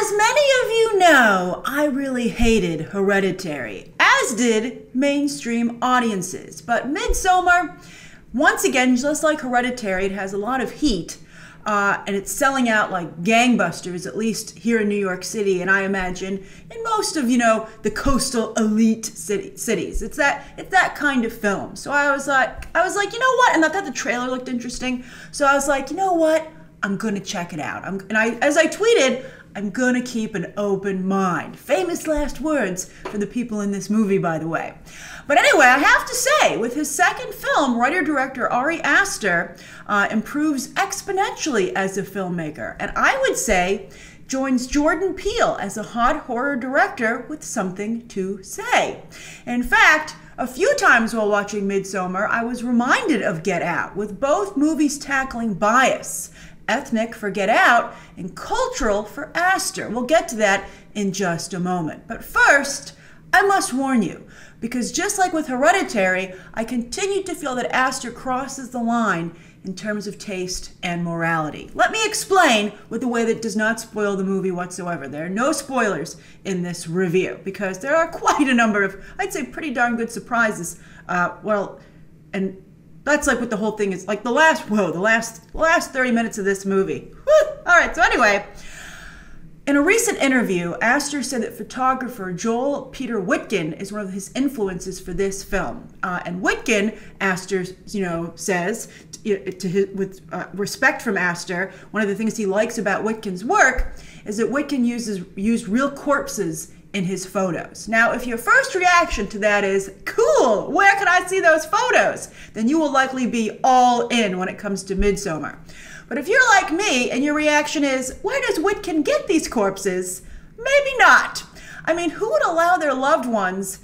As many of you know, I really hated Hereditary, as did mainstream audiences. But Midsommar, once again, just like Hereditary, it has a lot of heat. And it's selling out like gangbusters, at least here in New York City, and I imagine in most of, you know, the coastal elite cities. It's that kind of film. So I was like, you know what? And I thought the trailer looked interesting. So I was like, you know what? I'm gonna check it out. As I tweeted, I'm gonna keep an open mind. Famous last words for the people in this movie, by the way. But anyway, I have to say, with his second film, writer-director Ari Aster improves exponentially as a filmmaker, and I would say joins Jordan Peele as a hot horror director with something to say. In fact, a few times while watching Midsommar, I was reminded of Get Out, with both movies tackling bias. Ethnic for Get Out and cultural for Aster. We'll get to that in just a moment. But first, I must warn you, because just like with Hereditary, I continue to feel that Aster crosses the line in terms of taste and morality. Let me explain with a way that does not spoil the movie whatsoever. There are no spoilers in this review because there are quite a number of, I'd say, pretty darn good surprises. That's like what the whole thing is, like the last 30 minutes of this movie. Whew. All right, so anyway, in a recent interview, Aster said that photographer Joel Peter Witkin is one of his influences for this film. And Witkin, Aster, you know, says, with respect from Aster, one of the things he likes about Witkin's work is that Witkin used real corpses in his photos. Now, if your first reaction to that is, cool, where can I see those photos? Then you will likely be all in when it comes to Midsommar. But if you're like me and your reaction is, where does Witkin get these corpses? Maybe not. I mean, who would allow their loved ones'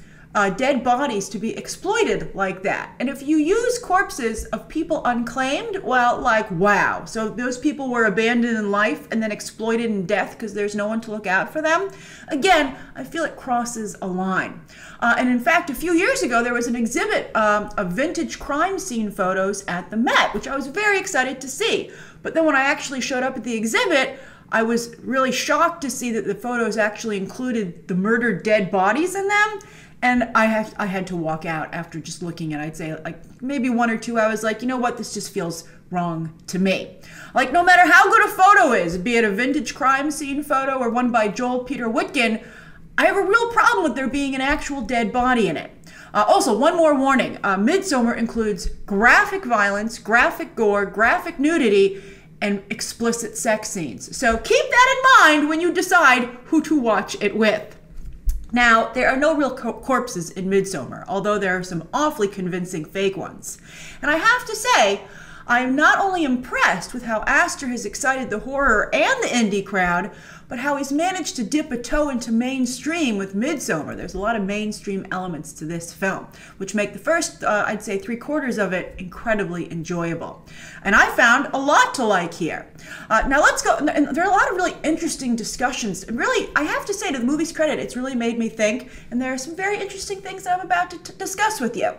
dead bodies to be exploited like that? And if you use corpses of people unclaimed, well, like, wow. So those people were abandoned in life and then exploited in death because there's no one to look out for them. Again, I feel it crosses a line. And in fact, a few years ago, there was an exhibit of vintage crime scene photos at the Met, which I was very excited to see. But then when I actually showed up at the exhibit, I was really shocked to see that the photos actually included the murdered dead bodies in them. And I had to walk out after just looking at, I'd say, like maybe 1 or 2 hours, like, you know what, this just feels wrong to me. Like, no matter how good a photo is, be it a vintage crime scene photo or one by Joel Peter Witkin, I have a real problem with there being an actual dead body in it. Also, one more warning. Midsommar includes graphic violence, graphic gore, graphic nudity, and explicit sex scenes. So keep that in mind when you decide who to watch it with. Now, there are no real corpses in Midsommar, although there are some awfully convincing fake ones. And I have to say, I am not only impressed with how Aster has excited the horror and the indie crowd, but how he's managed to dip a toe into mainstream with Midsommar. There's a lot of mainstream elements to this film, which make the first, I'd say, 3/4 of it incredibly enjoyable. And I found a lot to like here. Now let's go, and there are a lot of really interesting discussions. And really, I have to say, to the movie's credit, it's really made me think, and there are some very interesting things that I'm about to discuss with you.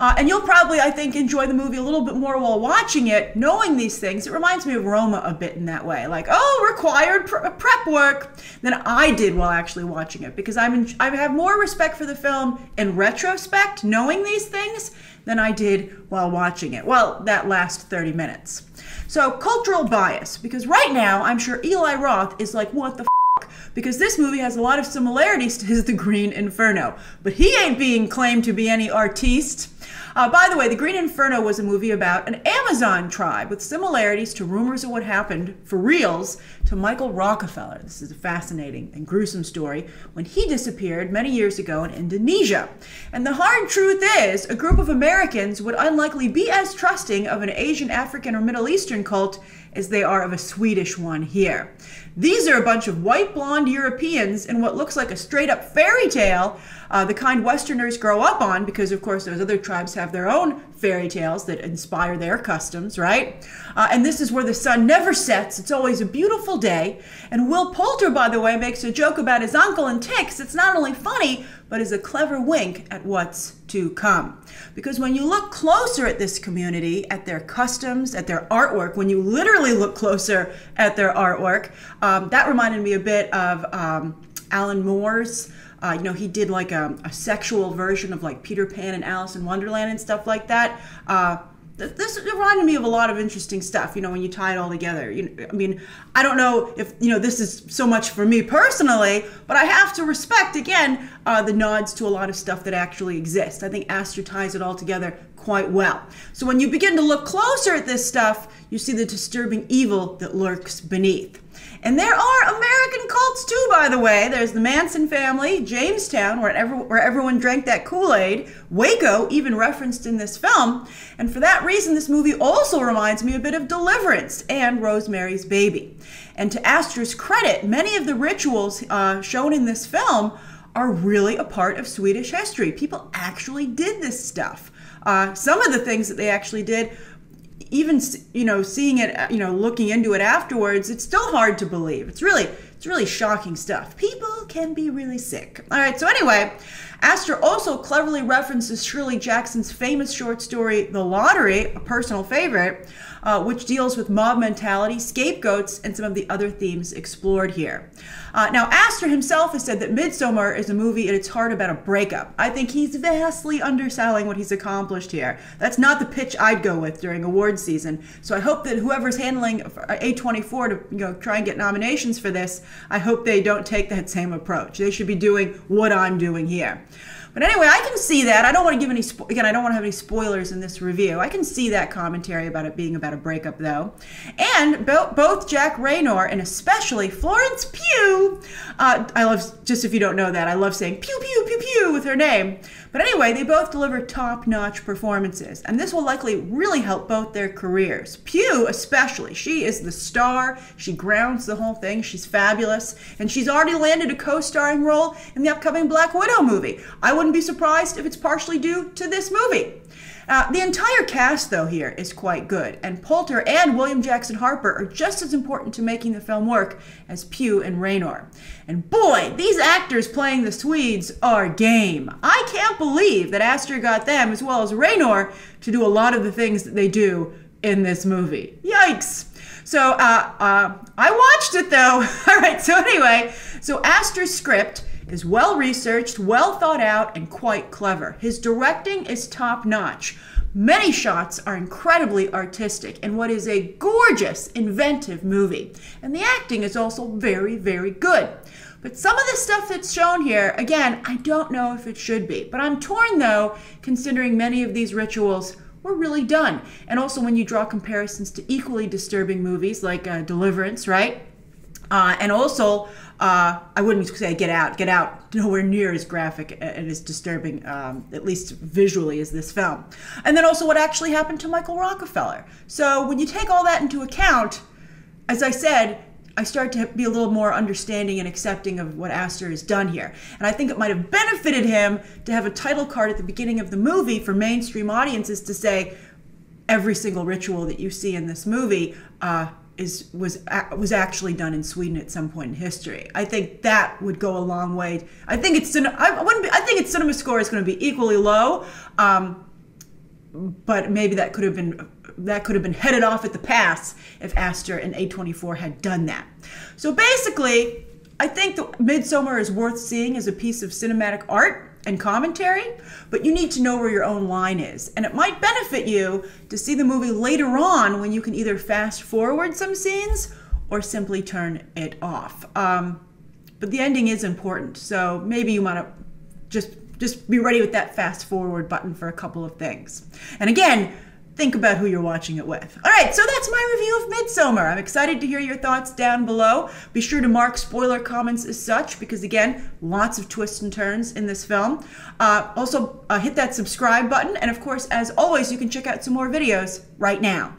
And you'll probably, I think, enjoy the movie a little bit more while watching it, knowing these things. It reminds me of Roma a bit in that way, like, oh, required prep work than I did while actually watching it, because I have more respect for the film in retrospect, knowing these things, than I did while watching it. Well, that last 30 minutes. So cultural bias, because right now I'm sure Eli Roth is like, what the f***? Because this movie has a lot of similarities to his The Green Inferno, but he ain't being claimed to be any artiste. By the way, The Green Inferno was a movie about an Amazon tribe with similarities to rumors of what happened, for reals, to Michael Rockefeller. This is a fascinating and gruesome story when he disappeared many years ago in Indonesia. And the hard truth is, a group of Americans would unlikely be as trusting of an Asian, African, or Middle Eastern cult as they are of a Swedish one here. These are a bunch of white, blonde Europeans in what looks like a straight-up fairy tale, the kind Westerners grow up on, because, of course, those other tribes have their own fairy tales that inspire their customs, right? And this is where the sun never sets. It's always a beautiful day. And Will Poulter, by the way, makes a joke about his uncle and ticks. It's not only funny, but is a clever wink at what's to come. Because when you look closer at this community, at their customs, at their artwork, when you literally look closer at their artwork, that reminded me a bit of Alan Moore's. You know, he did like a sexual version of like Peter Pan and Alice in Wonderland and stuff like that. This reminded me of a lot of interesting stuff, you know, when you tie it all together. You know, I mean, I don't know if, you know, this is so much for me personally, but I have to respect, again, the nods to a lot of stuff that actually exists. I think Aster ties it all together quite well. So when you begin to look closer at this stuff, you see the disturbing evil that lurks beneath. And there are American cults too, by the way. There's the Manson family, Jamestown, where everyone drank that Kool-Aid, Waco, even referenced in this film. And for that reason, this movie also reminds me a bit of Deliverance and Rosemary's Baby. And to Aster's credit, many of the rituals shown in this film are really a part of Swedish history. People actually did this stuff. Some of the things that they actually did, even, you know, seeing it, you know, looking into it afterwards, it's still hard to believe. It's really shocking stuff. People can be really sick. All right, so anyway, Aster also cleverly references Shirley Jackson's famous short story, The Lottery, a personal favorite, which deals with mob mentality, scapegoats, and some of the other themes explored here. Now, Aster himself has said that Midsommar is a movie at its heart about a breakup. I think he's vastly underselling what he's accomplished here. That's not the pitch I'd go with during awards season. So I hope that whoever's handling A24 to, you know, try and get nominations for this, I hope they don't take that same approach. They should be doing what I'm doing here. But anyway, I can see that. I don't want to give any, again, I don't want to have any spoilers in this review. I can see that commentary about it being about a breakup, though. And both Jack Reynor and especially Florence Pugh, I love, just if you don't know that, I love saying pew, pew, pew, pew with her name. But anyway, they both deliver top-notch performances, and this will likely really help both their careers. Pugh especially, she is the star, she grounds the whole thing, she's fabulous, and she's already landed a co-starring role in the upcoming Black Widow movie. I wouldn't be surprised if it's partially due to this movie. The entire cast, though, here is quite good, and Poulter and William Jackson Harper are just as important to making the film work as Pugh and Raynor. And boy, these actors playing the Swedes are game. I can't believe that Aster got them, as well as Raynor, to do a lot of the things that they do in this movie. Yikes! So, I watched it, though. All right, so anyway, so Aster's script is well-researched, well-thought-out, and quite clever. His directing is top-notch. Many shots are incredibly artistic in what is a gorgeous, inventive movie. And the acting is also very, very good. But some of the stuff that's shown here, again, I don't know if it should be. But I'm torn, though, considering many of these rituals were really done. And also when you draw comparisons to equally disturbing movies like Deliverance, right? And also, I wouldn't say Get Out. Get Out, nowhere near as graphic and as disturbing, at least visually, as this film. And then also what actually happened to Michael Rockefeller. So when you take all that into account, as I said, I start to be a little more understanding and accepting of what Aster has done here. And I think it might have benefited him to have a title card at the beginning of the movie for mainstream audiences to say, every single ritual that you see in this movie was actually done in Sweden at some point in history. I think that would go a long way. I think its cinema score is going to be equally low, but maybe that could have been headed off at the pass if Aster and A24 had done that. So basically, I think that Midsommar is worth seeing as a piece of cinematic art and commentary, but you need to know where your own line is. And it might benefit you to see the movie later on when you can either fast forward some scenes or simply turn it off. But the ending is important, so maybe you want to just be ready with that fast forward button for a couple of things. And again, think about who you're watching it with. All right, so that's my review of Midsommar. I'm excited to hear your thoughts down below. Be sure to mark spoiler comments as such because, again, lots of twists and turns in this film. Also, hit that subscribe button. And, of course, as always, you can check out some more videos right now.